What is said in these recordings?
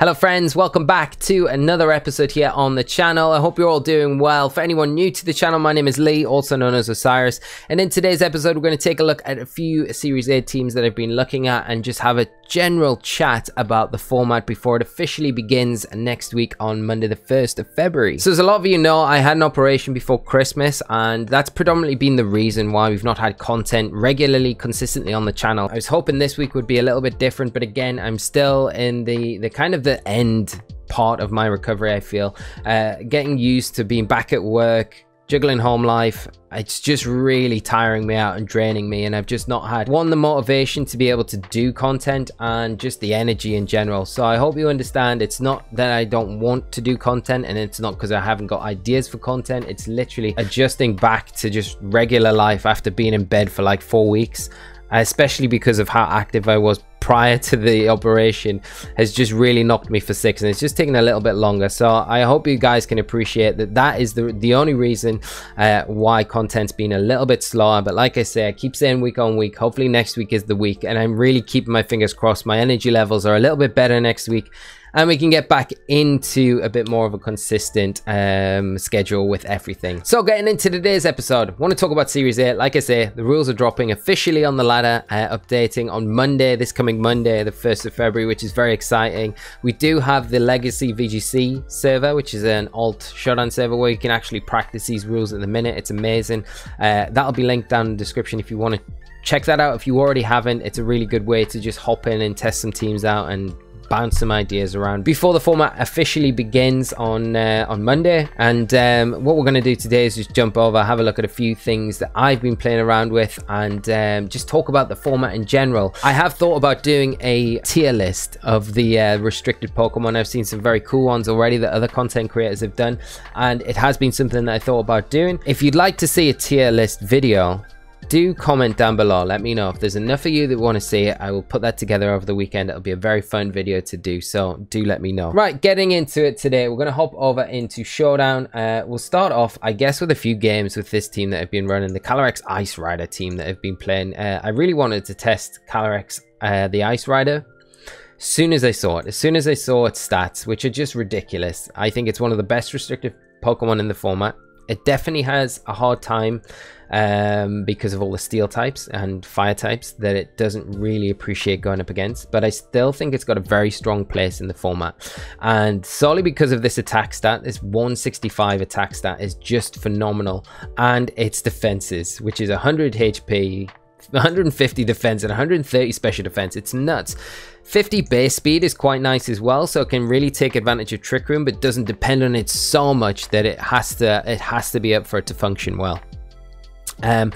Hello friends, welcome back to another episode here on the channel. I hope you're all doing well. For anyone new to the channel, my name is Lee, also known as Osiris, and in today's episode we're going to take a look at a few Series A teams that I've been looking at and just have a general chat about the format before it officially begins next week on Monday the 1st of February. So as a lot of you know, I had an operation before Christmas, and that's predominantly been the reason why we've not had content regularly, consistently on the channel. I was hoping this week would be a little bit different, but again, I'm still in the kind of the end part of my recovery. I feel getting used to being back at work, juggling home life. It's just really tiring me out and draining me, and I've just not had the motivation to be able to do content and just the energy in general. So I hope you understand, it's not that I don't want to do content, and it's not because I haven't got ideas for content. It's literally adjusting back to just regular life after being in bed for like 4 weeks, especially because of how active I was prior to the operation, has just really knocked me for six, and it's just taking a little bit longer. So I hope you guys can appreciate that that is the only reason why content's been a little bit slower. But like I say, I keep saying week on week, hopefully next week is the week, and I'm really keeping my fingers crossed. My energy levels are a little bit better next week, and we can get back into a bit more of a consistent schedule with everything. So getting into today's episode, I want to talk about Series A. Like I say, the rules are dropping officially on the ladder, updating on Monday, this coming Monday, the 1st of February, which is very exciting. We do have the Legacy VGC server, which is an alt Showdown server where you can actually practice these rules at the minute. It's amazing. That'll be linked down in the description if you want to check that out. If you already haven't, it's a really good way to just hop in and test some teams out and bounce some ideas around before the format officially begins on Monday. And what we're going to do today is just jump over, have a look at a few things that I've been playing around with, and just talk about the format in general. I have thought about doing a tier list of the restricted Pokemon. I've seen some very cool ones already that other content creators have done, and it has been something that I thought about doing. If you'd like to see a tier list video, do comment down below. Let me know if there's enough of you that want to see it. I will put that together over the weekend. It'll be a very fun video to do, so do let me know. Right, getting into it today, we're going to hop over into Showdown. We'll start off, I guess, with a few games with this team that I've been running, the Calyrex Ice Rider team that I've been playing. I really wanted to test Calyrex, the Ice Rider, as soon as I saw its stats, which are just ridiculous. I think it's one of the best restrictive Pokemon in the format. It definitely has a hard time because of all the steel types and fire types that it doesn't really appreciate going up against, but I still think it's got a very strong place in the format, and solely because of this attack stat. This 165 attack stat is just phenomenal, and its defenses, which is 100 HP, 150 defense, and 130 special defense. It's nuts. 50 base speed is quite nice as well, so it can really take advantage of Trick Room, but doesn't depend on it so much that it has to be up for it to function well. I'm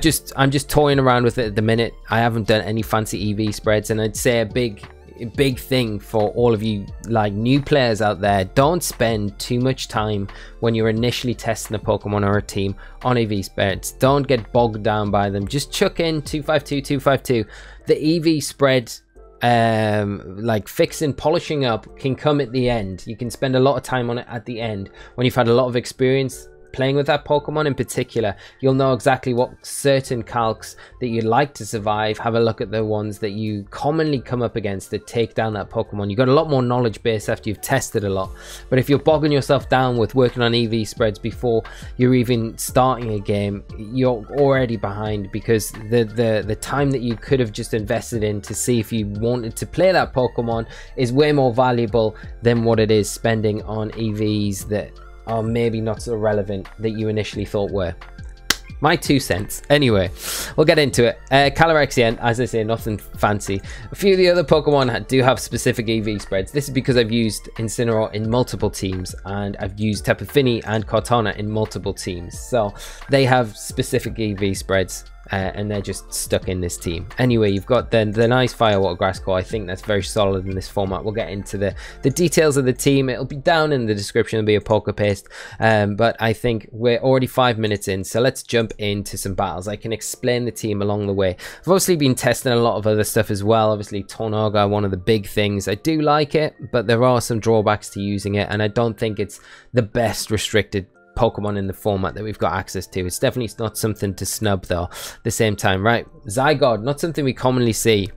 just toying around with it at the minute. I haven't done any fancy EV spreads, and I'd say a big thing for all of you like new players out there, don't spend too much time when you're initially testing a Pokemon or a team on EV spreads. Don't get bogged down by them. Just chuck in 252 252. The EV spreads, like fixing, polishing up, can come at the end. You can spend a lot of time on it at the end when you've had a lot of experience playing with that Pokemon in particular. You'll know exactly what certain calcs that you like to survive. Have a look at the ones that you commonly come up against that take down that Pokemon. You've got a lot more knowledge base after you've tested a lot. But if you're bogging yourself down with working on EV spreads before you're even starting a game, you're already behind, because the time that you could have just invested in to see if you wanted to play that Pokemon is way more valuable than what it is spending on EVs that are maybe not so relevant that you initially thought were. My 2 cents. Anyway, we'll get into it. Calyrexian, as I say, nothing fancy. A few of the other Pokemon do have specific EV spreads. This is because I've used Incineroar in multiple teams, and I've used Tapu Fini and Cortana in multiple teams. So they have specific EV spreads, and they're just stuck in this team. Anyway, you've got then the nice Firewater Grass Core. I think that's very solid in this format. We'll get into the details of the team. It'll be down in the description. It'll be a Pokepaste. But I think we're already 5 minutes in, so let's jump into some battles. I can explain the team along the way. I've obviously been testing a lot of other stuff as well. Obviously, Tornadus, one of the big things. I do like it, but there are some drawbacks to using it, and I don't think it's the best restricted Pokemon in the format that we've got access to. It's definitely not something to snub, though, at the same time. Right, Zygarde, not something we commonly see.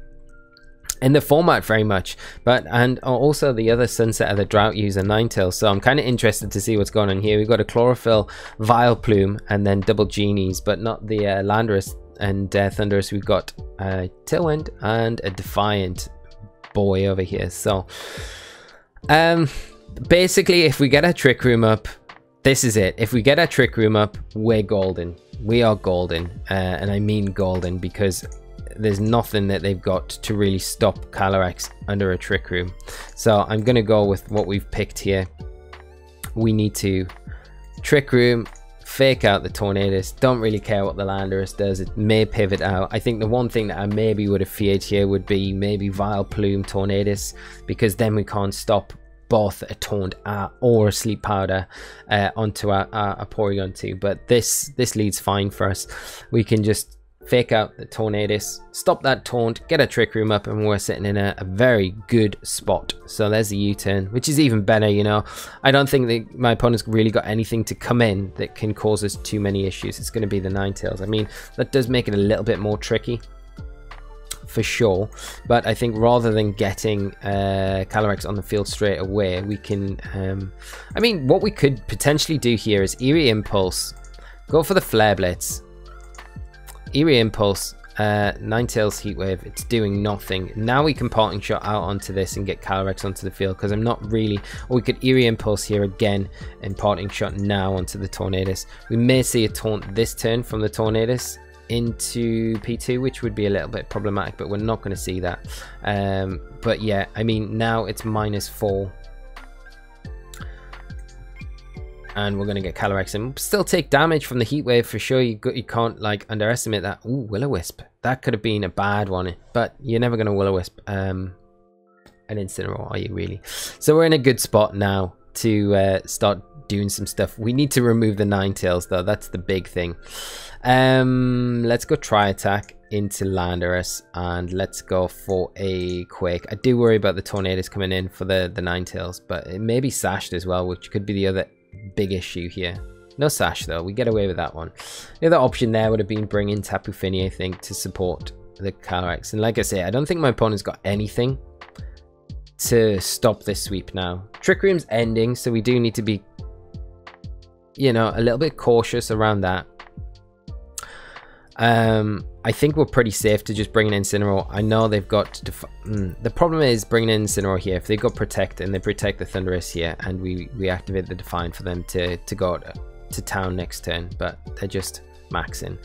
in the format very much. But and also the other Sunset of the Drought user, Ninetales. So I'm kind of interested to see what's going on here. We've got a Chlorophyll, Vileplume, and then double Genies, but not the Landorus and Thunderous. We've got Tailwind and a Defiant boy over here. So basically, if we get our Trick Room up, this is it. If we get our Trick Room up, we're golden. We are golden, and I mean golden, because there's nothing that they've got to really stop Calyrex under a Trick Room. So I'm gonna go with what we've picked here. We need to Trick Room, fake out the Tornadus. Don't really care what the Landorus does. It may pivot out. I think the one thing that I maybe would have feared here would be maybe Vileplume, Tornadus, because then we can't stop both a Taunt or a Sleep Powder onto our Porygon 2. But this leads fine for us. We can just fake out the Tornadus, stop that Taunt, get a Trick Room up, and we're sitting in a very good spot. So there's the U-turn, which is even better, you know. I don't think that my opponent's really got anything to come in that can cause us too many issues. It's going to be the Ninetales. I mean, that does make it a little bit more tricky, for sure. But I think rather than getting Calyrex on the field straight away, we can... I mean, what we could potentially do here is Eerie Impulse, go for the Flare Blitz. Eerie Impulse, Ninetales Heatwave, it's doing nothing. Now we can Parting Shot out onto this and get Calyrex onto the field, because I'm not really... Or we could Eerie Impulse here again and Parting Shot now onto the Tornadus. We may see a Taunt this turn from the Tornadus into P2, which would be a little bit problematic, but we're not going to see that. But yeah, I mean, now it's -4. And we're going to get Calyrex and still take damage from the Heat Wave for sure. You can't like underestimate that. Ooh, Will-O-Wisp. That could have been a bad one, but you're never going to Will-O-Wisp an Incineroar, are you really? So we're in a good spot now to start doing some stuff. We need to remove the Ninetales though. That's the big thing. Let's go Tri-Attack into Landorus, and let's go for a Quake. I do worry about the Tornadus coming in for the Ninetales, but it may be sashed as well, which could be the other big issue here. No sash though, we get away with that one. The other option there would have been bringing Tapu Fini, I think, to support the Calyrex. And like I say, I don't think my opponent's got anything to stop this sweep now. Trick Room's ending, so we do need to be, you know, a little bit cautious around that. I think we're pretty safe to just bring in Incineroar. I know they've got to the problem is bringing in Incineroar here. If they've got Protect and they protect the Thunderous here, and we activate the Defiant for them to go to town next turn, but they're just maxing.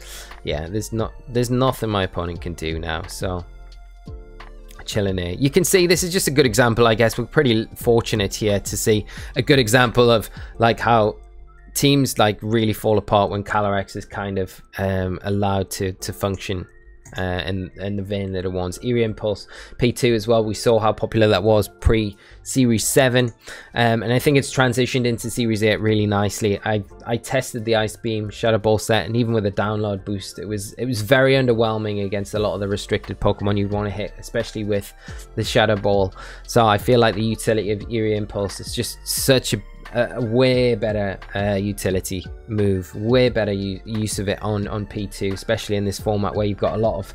Yeah, there's nothing my opponent can do now, so chilling here. You can see this is just a good example, I guess. We're pretty fortunate here to see a good example of like how teams like really fall apart when Calyrex is kind of allowed to function in the vein that it wants. Eerie Impulse P2 as well. We saw how popular that was pre-Series 7, and I think it's transitioned into Series 8 really nicely. I tested the Ice Beam Shadow Ball set, and even with a download boost, it was very underwhelming against a lot of the restricted Pokemon you'd want to hit, especially with the Shadow Ball. So I feel like the utility of Eerie Impulse is just such a way better utility move, way better use of it on P2, especially in this format where you've got a lot of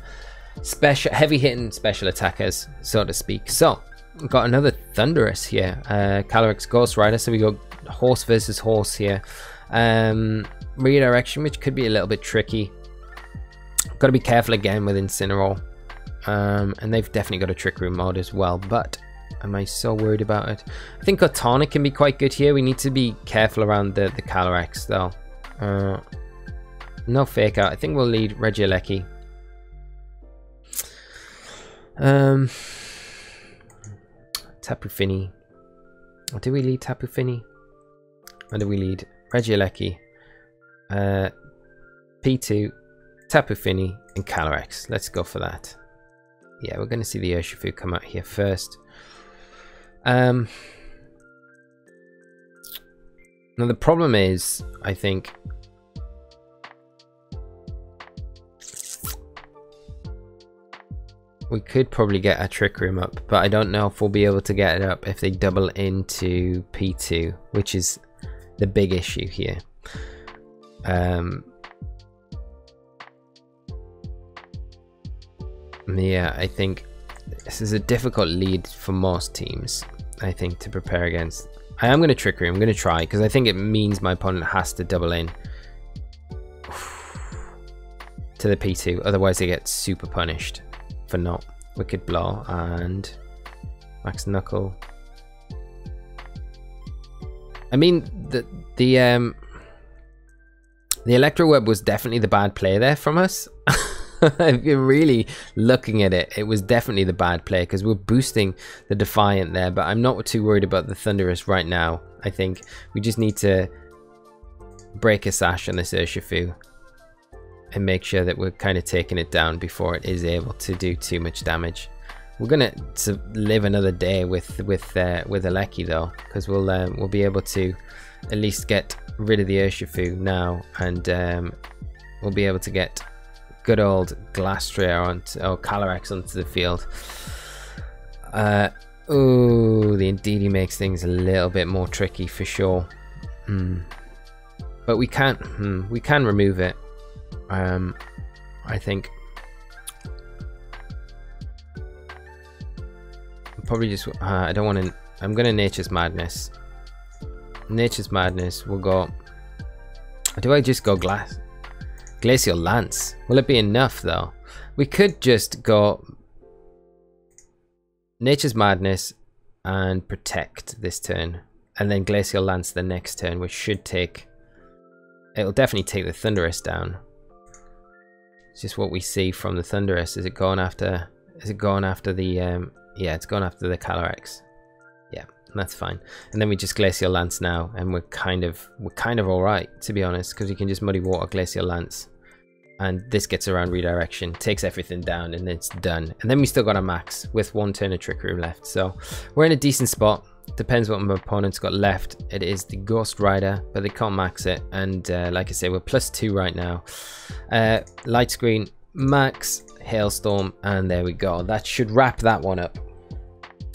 special heavy hitting special attackers, so to speak. So we've got another Thunderous here, Calyrex Ghost Rider, so we got horse versus horse here. Redirection, which could be a little bit tricky. Got to be careful again with Incineroar, and they've definitely got a Trick Room mode as well, but am I so worried about it? I think Cortana can be quite good here. We need to be careful around the Calyrex though. No fake out. I think we'll lead Regieleki. Tapu Fini. Or do we lead Tapu Fini? Or do we lead Regieleki? P2, Tapu Fini, and Calyrex. Let's go for that. Yeah, we're going to see the Urshifu come out here first. Now the problem is, I think we could probably get a Trick Room up, but I don't know if we'll be able to get it up if they double into P2, which is the big issue here. Yeah, I think This is a difficult lead for most teams, I think, to prepare against. I am going to Trickery. I'm going to try, because I think it means my opponent has to double in to the P2. Otherwise, they get super punished for not. Wicked Blow and Max Knuckle. I mean, the Electro Web was definitely the bad play there from us. If you're really looking at it, it was definitely the bad play, because we're boosting the Defiant there, but I'm not too worried about the Thunderous right now. I think we just need to break a sash on this Urshifu and make sure that we're kind of taking it down before it is able to do too much damage. We're gonna live another day with Regieleki though, because we'll be able to at least get rid of the Urshifu now, and we'll be able to get good old Glastrier onto, or Calyrex onto the field. Ooh, the Indeedee makes things a little bit more tricky for sure. But we can remove it. I think probably just I don't want to. I'm gonna Nature's Madness. Nature's Madness. We'll go. Do I just go Glacial Lance? Will it be enough though? We could just go Nature's Madness and Protect this turn, and then Glacial Lance the next turn, which should take. It'll definitely take the Thunderous down. Just what we see from the Thunderous. Is it going after? Is it going after the? Yeah, it's going after the Calyrex. Yeah, that's fine. And then we just Glacial Lance now, and we're kind of all right, to be honest, because we can just Muddy Water Glacial Lance, and this gets around Redirection, takes everything down, and then it's done. And then we still got a max with one turn of Trick Room left, so we're in a decent spot. Depends what my opponent's got left. It is the Ghost Rider, but they can't max it, and like I say, we're +2 right now. Light Screen, max Hailstorm, and there we go. That should wrap that one up.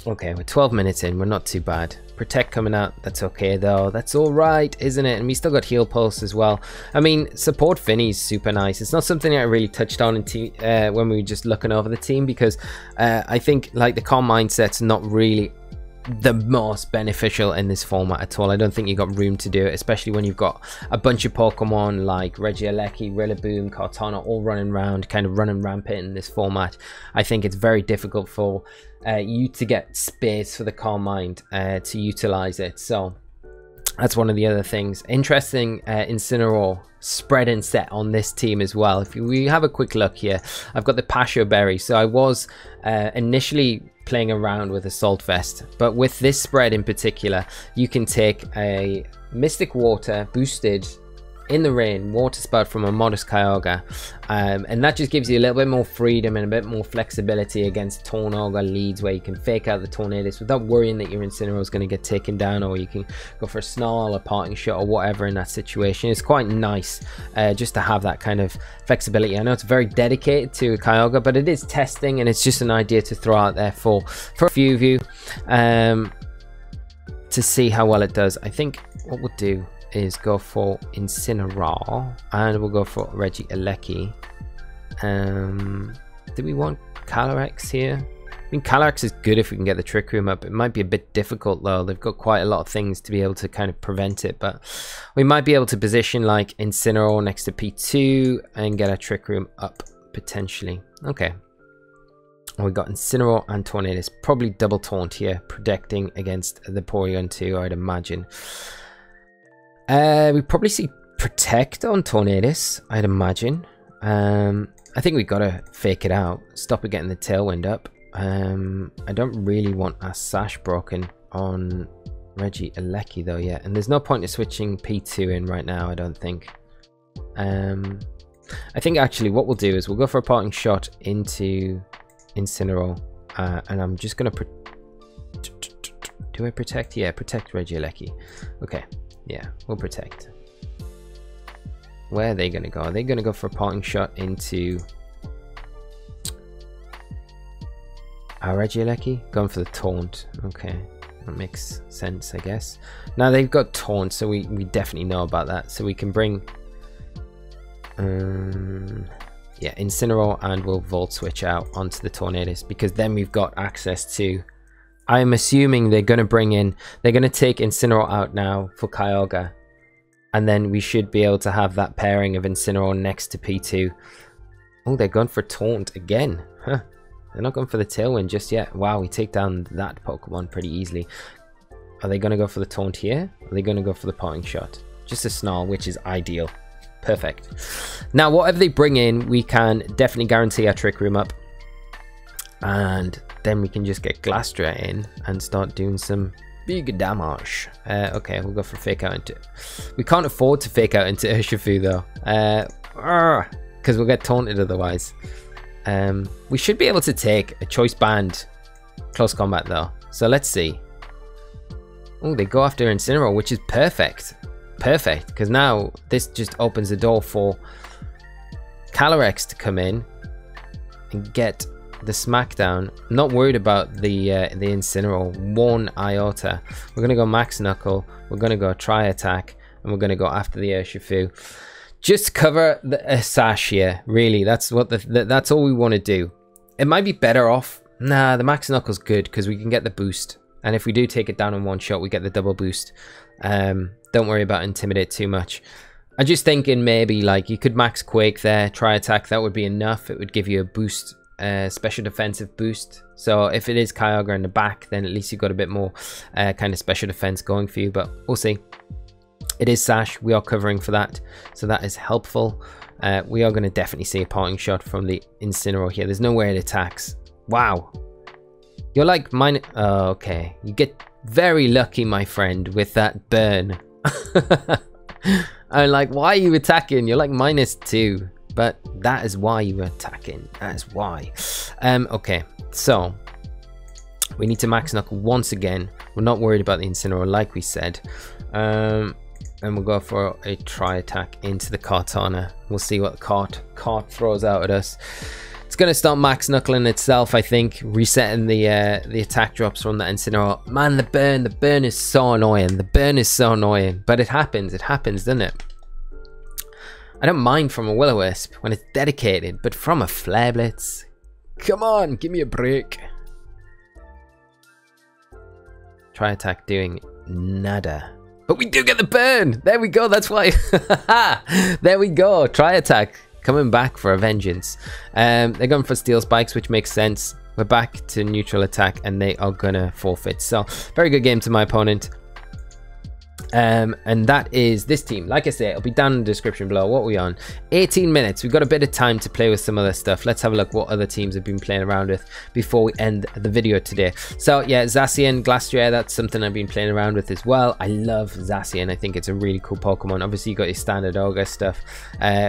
Okay, we're 12 minutes in. We're not too bad. Protect coming out. That's okay though. That's all right, isn't it? And we still got Heal Pulse as well. I mean, support Fini's super nice. It's not something I really touched on in when we were just looking over the team, because I think like the calm mindset's not really the most beneficial in this format at all. I don't think you got room to do it, especially when you've got a bunch of Pokemon like Regieleki, Rillaboom, Cortana all running around, kind of running rampant in this format. I think it's very difficult for you to get space for the calm mind to utilize it. So that's one of the other things. Interesting Incineroar spread and set on this team as well. If we have a quick look here, I've got the Pasho Berry. So I was initially playing around with Assault Vest, but with this spread in particular, you can take a Mystic Water boosted in the rain Water Spout from a Modest Kyogre, and that just gives you a little bit more freedom and a bit more flexibility against Torn Ogre leads, where you can fake out the Tornadus without worrying that your Incineroar is going to get taken down, or you can go for a Snarl, a Parting Shot, or whatever in that situation. It's quite nice just to have that kind of flexibility. I know it's very dedicated to a Kyogre, but it is testing, and it's just an idea to throw out there for a few of you to see how well it does. I think what we'll do is go for Incineroar, and we'll go for Regieleki. Do we want Calyrex here? I mean, Calyrex is good if we can get the Trick Room up. It might be a bit difficult though. They've got quite a lot of things to be able to kind of prevent it, but we might be able to position like Incineroar next to P2 and get our Trick Room up potentially. Okay, we got Incineroar and Tornadus. Probably double taunt here, protecting against the Porygon 2, I'd imagine. We probably see Protect on Tornadus, I'd imagine. I think we gotta fake it out, stop it getting the Tailwind up. I don't really want our Sash broken on Regieleki though yet, and there's no point in switching P2 in right now, I don't think. I think actually what we'll do is we'll go for a Parting Shot into Incineroar, and I'm just gonna do I Protect? Yeah, Protect Regieleki. Okay. Yeah, we'll Protect. Where are they going to go? Are they going to go for a Parting Shot into our Regieleki? Going for the Taunt. Okay, that makes sense, I guess. Now they've got Taunt, so we definitely know about that. So we can bring yeah, Incineroar, and we'll Volt Switch out onto the Tornadus, because then we've got access to, I'm assuming they're going to bring in, they're going to take Incineroar out now for Kyogre, and then we should be able to have that pairing of Incineroar next to P2. Oh, they're going for Taunt again. Huh. They're not going for the Tailwind just yet. Wow, we take down that Pokemon pretty easily. Are they going to go for the Taunt here? Are they going to go for the Parting Shot? Just a Snarl, which is ideal. Perfect. Now, whatever they bring in, we can definitely guarantee our Trick Room up. And then we can just get Glastrier in and start doing some big damage. Okay, we'll go for Fake Out into... We can't afford to Fake Out into Urshifu, though. Because we'll get taunted otherwise. We should be able to take a Choice Band Close Combat, though. So let's see. Oh, they go after Incineroar, which is perfect. Perfect, because now this just opens the door for Calyrex to come in and get the smackdown. I'm not worried about the Incineroar one iota. We're going to go Max Knuckle, we're going to go Try Attack, and we're going to go after the Urshifu. Just cover the sash here, really. That's what that's all we want to do. It might be better off. Nah, the Max Knuckle's good because we can get the boost, and if we do take it down in one shot, we get the double boost. Don't worry about Intimidate too much. I'm just thinking maybe like you could Max Quake there, Try Attack. That would be enough. It would give you a boost, special defensive boost. So if it is Kyogre in the back, then at least you've got a bit more kind of special defense going for you. But we'll see. It is Sash. We are covering for that, so that is helpful. We are going to definitely see a Parting Shot from the Incineroar here. There's no way it attacks. Wow. You're like mine. Oh, okay. You get very lucky, my friend, with that burn. I'm like, why are you attacking? You're like -2, but that is why you were attacking. That is why. Okay, so we need to Max Knuckle once again. We're not worried about the Incineroar, like we said, and we'll go for a Try Attack into the Kartana. We'll see what the cart throws out at us. It's going to start Max Knuckling itself, I think, resetting the attack drops from that Incineroar. Man, the burn is so annoying. The burn is so annoying, but it happens, doesn't it? I don't mind from a Will-O-Wisp when it's dedicated, but from a Flare Blitz? Come on, give me a break. Try Attack doing nada. But we do get the burn! There we go, that's why. There we go, Try Attack. Coming back for a vengeance. They're going for Steel Spikes, which makes sense. We're back to neutral attack, and they are going to forfeit. So, very good game to my opponent. And that is this team. Like I say, it'll be down in the description below. What are we on? 18 minutes. We've got a bit of time to play with some other stuff. Let's have a look what other teams have been playing around with before we end the video today. So yeah, Zacian, Glastrier, that's something I've been playing around with as well. I love Zacian. I think it's a really cool Pokemon. Obviously, you got your standard Ogre stuff,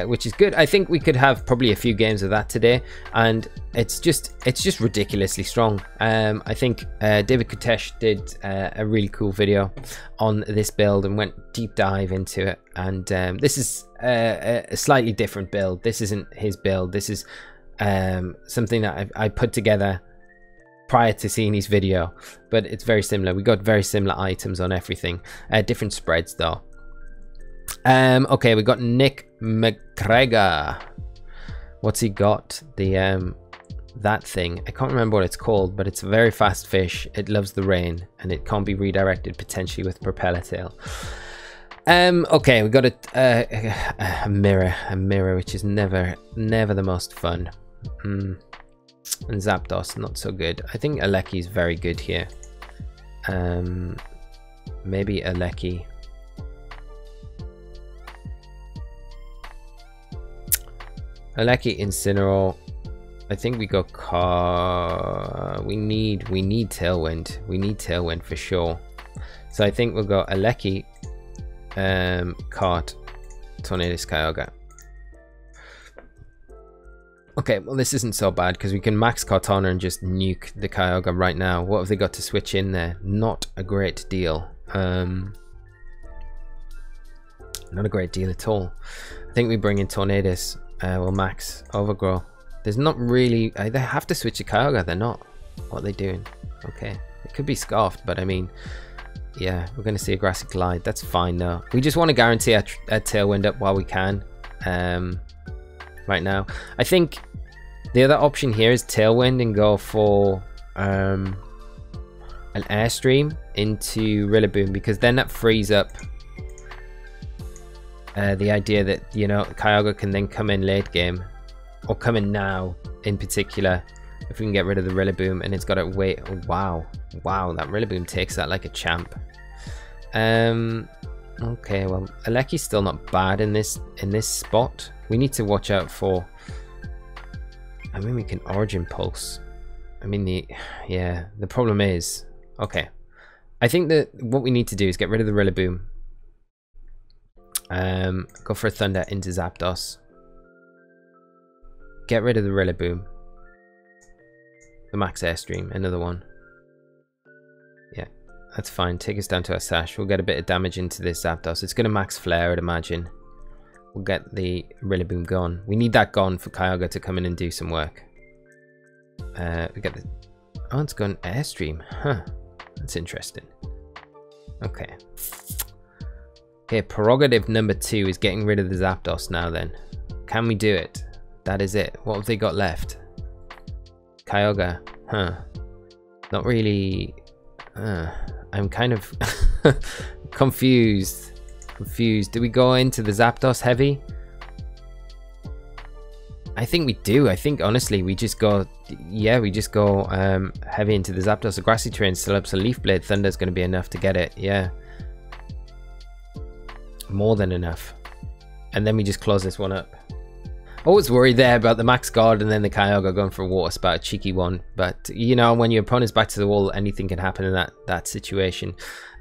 which is good. I think we could have probably a few games of that today, and it's just ridiculously strong. I think David Kutesh did a really cool video on this build and went deep dive into it, and this is a slightly different build. This isn't his build. This is something that I put together prior to seeing his video, but it's very similar. We got very similar items on everything, different spreads though. Okay, we got Nick McGregor. What's he got? The that thing, I can't remember what it's called, but it's a very fast fish. It loves the rain, and it can't be redirected potentially with Propeller Tail. Okay, we got a mirror, which is never the most fun. And Zapdos, not so good. I think Alecki is very good here. Maybe Alecki. Alecki, Incineroar. I think we got car. We need Tailwind. We need Tailwind for sure. So I think we'll go Alecki, Cart, Tornadus, Kyogre. Okay, well this isn't so bad because we can Max Cortana and just nuke the Kyogre right now. What have they got to switch in there? Not a great deal. Not a great deal at all. I think we bring in Tornadus. We'll Max Overgrow. There's not really... They have to switch to Kyogre. They're not. What are they doing? Okay. It could be Scarfed, but I mean... Yeah, we're going to see a Grassy Glide. That's fine, though. We just want to guarantee our Tailwind up while we can. right now. I think the other option here is Tailwind and go for an Airstream into Rillaboom, because then that frees up the idea that, you know, Kyogre can then come in late game, or come in now in particular, if we can get rid of the Rillaboom. And it's got to wait. Oh, wow. Wow, that Rillaboom takes that like a champ. Okay, well, Aleki's still not bad in this spot. We need to watch out for... I mean, we can Origin Pulse. I mean, the problem is... Okay. I think that what we need to do is get rid of the Rillaboom. Go for a Thunder into Zapdos. Get rid of the Rillaboom. The Max Airstream, another one. Yeah, that's fine. Take us down to our Sash. We'll get a bit of damage into this Zapdos. It's going to Max Flare, I'd imagine. We'll get the Rillaboom gone. We need that gone for Kyogre to come in and do some work. We get the... Oh, it's gone Airstream. Huh. That's interesting. Okay. Okay, prerogative number 2 is getting rid of the Zapdos now then. Can we do it? That is it. What have they got left? Kyogre. Huh. Not really... I'm kind of confused. Do we go into the Zapdos heavy? I think we do. I think, honestly, we just go... Yeah, we just go heavy into the Zapdos. The Grassy Terrain still up, so Leaf Blade Thunder is going to be enough to get it. Yeah. More than enough. And then we just close this one up. Always worried there about the Max Guard and then the Kyogre going for a Water Spout, a cheeky one. But, you know, when your opponent's back to the wall, anything can happen in that situation.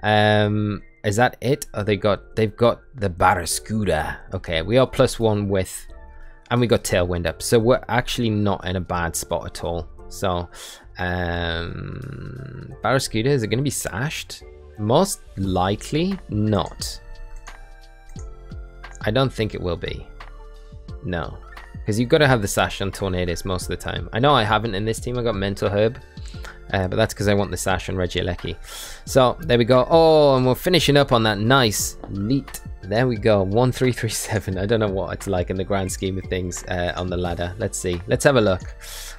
Is that it? Oh, they've got the Barraskewda. Okay, we are +1 with... And we got Tailwind up. So we're actually not in a bad spot at all. So, Barraskewda, is it going to be sashed? Most likely not. I don't think it will be. No. Because you've got to have the sash on Tornadus most of the time. I know I haven't in this team. I got Mental Herb. But that's because I want the sash on Regieleki. So, there we go. Oh, and we're finishing up on that nice neat. There we go. 1337. I don't know what it's like in the grand scheme of things on the ladder. Let's see. Let's have a look.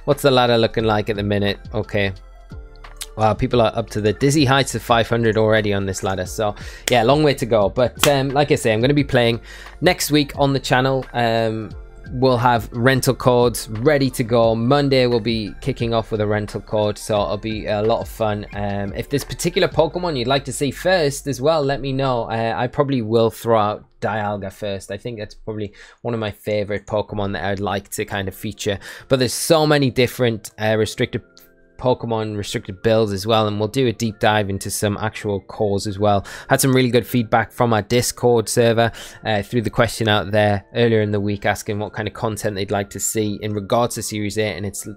What's the ladder looking like at the minute? Okay. Wow, people are up to the dizzy heights of 500 already on this ladder. So, yeah, long way to go. But like I say, I'm going to be playing next week on the channel. We'll have rental codes ready to go. Monday we'll be kicking off with a rental code. So it'll be a lot of fun. If there's particular Pokemon you'd like to see first as well, let me know. I probably will throw out Dialga first. I think that's probably one of my favorite Pokemon that I'd like to kind of feature. But there's so many different restricted Pokemon restricted builds as well, and we'll do a deep dive into some actual cores as well. Had some really good feedback from our Discord server through the question out there earlier in the week, asking what kind of content they'd like to see in regards to Series 8, and it's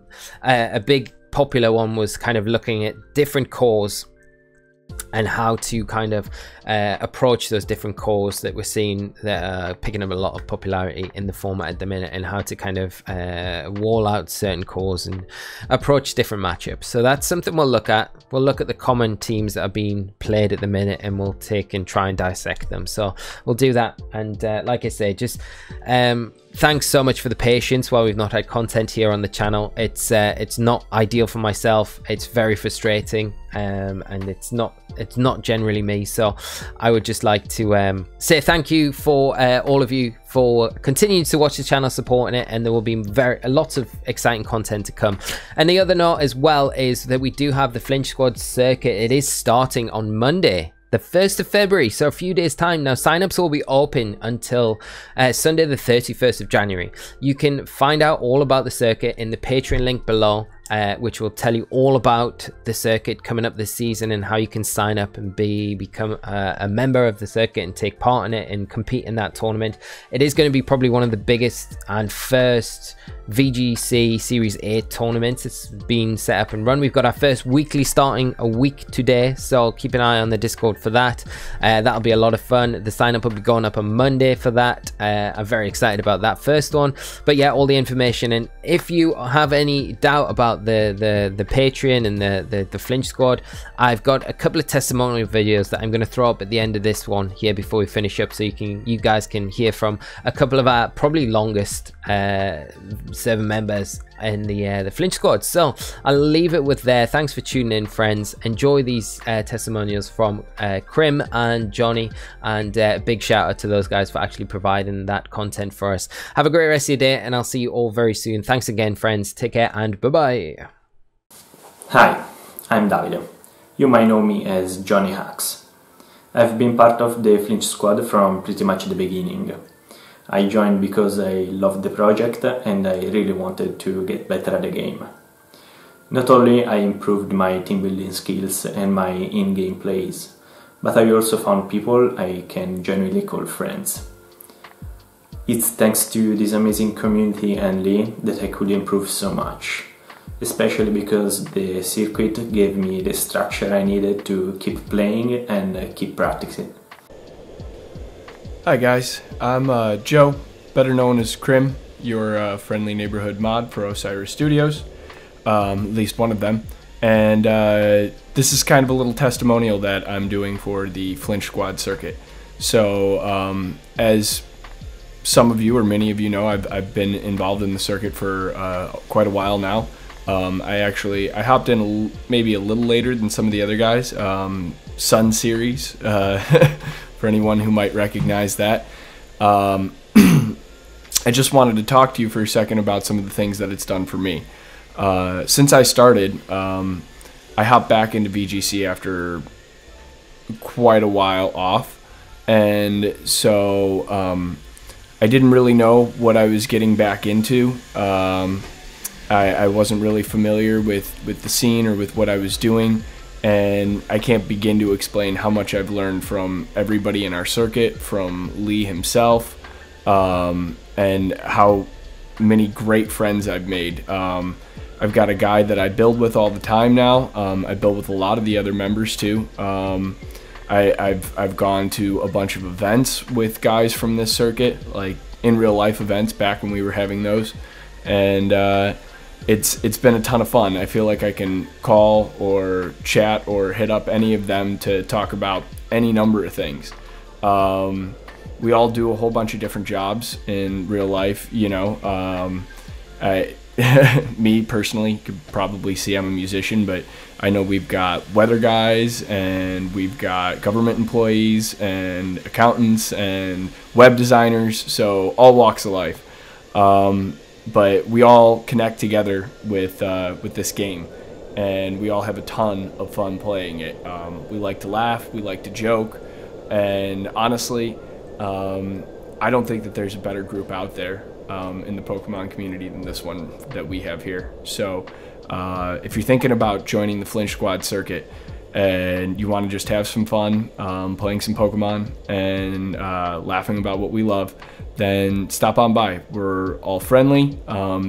a big popular one was kind of looking at different cores and how to kind of approach those different cores that we're seeing that are picking up a lot of popularity in the format at the minute, and how to kind of wall out certain cores and approach different matchups. So that's something we'll look at. We'll look at the common teams that are being played at the minute, and we'll take and try and dissect them. So we'll do that. And like I say, just thanks so much for the patience while we've not had content here on the channel. It's not ideal for myself. It's very frustrating, and it's not generally me. So I would just like to say thank you for all of you for continuing to watch the channel, supporting it, and there will be lots of exciting content to come. And the other note as well is that we do have the Flinch Squad circuit. It is starting on Monday, the 1st of February, so a few days time now. Signups will be open until Sunday the 31st of January. You can find out all about the circuit in the Patreon link below, which will tell you all about the circuit coming up this season and how you can sign up and become a member of the circuit and take part in it and compete in that tournament. It is going to be probably one of the biggest and first VGC Series 8 tournaments it's been set up and run. We've got our first weekly starting a week today, so keep an eye on the Discord for that. That'll be a lot of fun. The sign up will be going up on Monday for that. I'm very excited about that first one. But yeah, all the information, and if you have any doubt about about the Patreon and the Flinch Squad, I've got a couple of testimonial videos that I'm going to throw up at the end of this one here before we finish up, so you guys can hear from a couple of our probably longest server members in the Flinch Squad. So I'll leave it with there. Thanks for tuning in, friends. Enjoy these testimonials from Krim and Johnny, and big shout out to those guys for actually providing that content for us. Have a great rest of your day, and I'll see you all very soon. Thanks again, friends. Take care and bye bye. Hi, I'm Davide. You might know me as Johnny Hacks. I've been part of the Flinch Squad from pretty much the beginning. I joined because I loved the project and I really wanted to get better at the game. Not only I improved my team building skills and my in-game plays, but I also found people I can genuinely call friends. It's thanks to this amazing community and Lee that I could improve so much, especially because the circuit gave me the structure I needed to keep playing and keep practicing. Hi guys, I'm Joe, better known as Krim, your friendly neighborhood mod for Osiris Studios, at least one of them, and this is kind of a little testimonial that I'm doing for the Flinch Squad circuit. So as some of you or many of you know, I've been involved in the circuit for quite a while now. I hopped in maybe a little later than some of the other guys, Sun series, for anyone who might recognize that. I just wanted to talk to you for a second about some of the things that it's done for me. Since I started, I hopped back into VGC after quite a while off, and so I didn't really know what I was getting back into. I wasn't really familiar with the scene or with what I was doing. And I can't begin to explain how much I've learned from everybody in our circuit, from Lee himself, and how many great friends I've made. I've got a guy that I build with all the time now. I build with a lot of the other members too. I've gone to a bunch of events with guys from this circuit, like in real life events back when we were having those. And it's been a ton of fun. I feel like I can call or chat or hit up any of them to talk about any number of things. We all do a whole bunch of different jobs in real life, you know. Me personally, you could probably see I'm a musician, but I know we've got weather guys and we've got government employees and accountants and web designers, so all walks of life. But we all connect together with this game, and we all have a ton of fun playing it. We like to laugh, we like to joke, and honestly, I don't think that there's a better group out there in the Pokemon community than this one that we have here. So if you're thinking about joining the Flinch Squad circuit and you want to just have some fun playing some Pokemon and laughing about what we love, then stop on by. We're all friendly.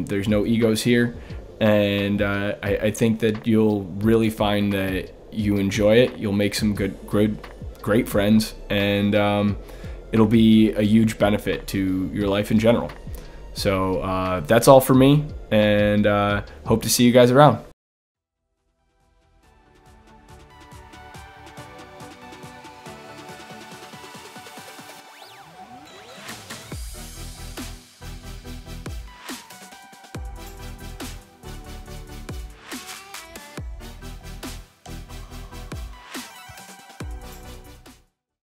There's no egos here. And I think that you'll really find that you enjoy it. You'll make some great friends, and it'll be a huge benefit to your life in general. So that's all for me, and hope to see you guys around.